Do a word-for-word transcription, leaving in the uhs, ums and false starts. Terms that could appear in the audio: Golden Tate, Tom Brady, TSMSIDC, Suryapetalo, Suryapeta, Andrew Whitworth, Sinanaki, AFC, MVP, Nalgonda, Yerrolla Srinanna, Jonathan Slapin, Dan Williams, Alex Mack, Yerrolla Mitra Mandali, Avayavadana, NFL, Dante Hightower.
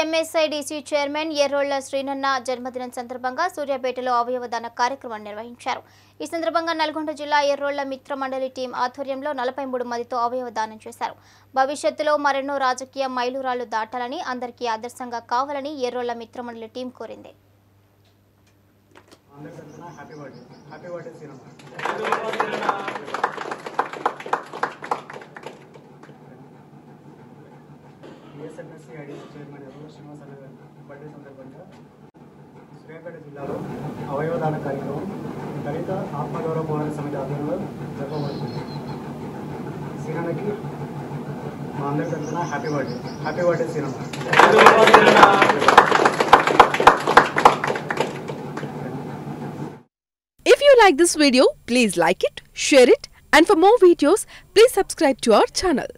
T S M S I D C Chairman Yerrolla Srinanna Janmadinam Surya Suryapetalo Avayavadana Karyakraman Nirvahincharu. Ee Sandarbhanga Nalgonda Jilla Yerrolla Mitra Mandali team Athwaryamlo నలభై మూడు మందితో Avayavadana Chesaru. Bhavishyattulo Marenno Rajakiya Mailuralu Datalani Andariki Adarsanga Kavalani Yerrolla Mitra Mandali team korindi. Happy birthday. Happy birthday Sinanaki. T S M S I D C Chairman Yerrolla Srinanna Sandarbhanga birthday సందర్భంగా సుర్యాపేట జిల్లాలో అవయవదాన కార్యక్రమం దళిత ఆత్మగౌరవ పోరాట సమితి ఆధ్వర్యంలో జరపబడుతుంది. సినానాకి మా అందరి తరఫున happy birthday happy birthday Sinana. If you like this video, please like it, share it, and for more videos, please subscribe to our channel.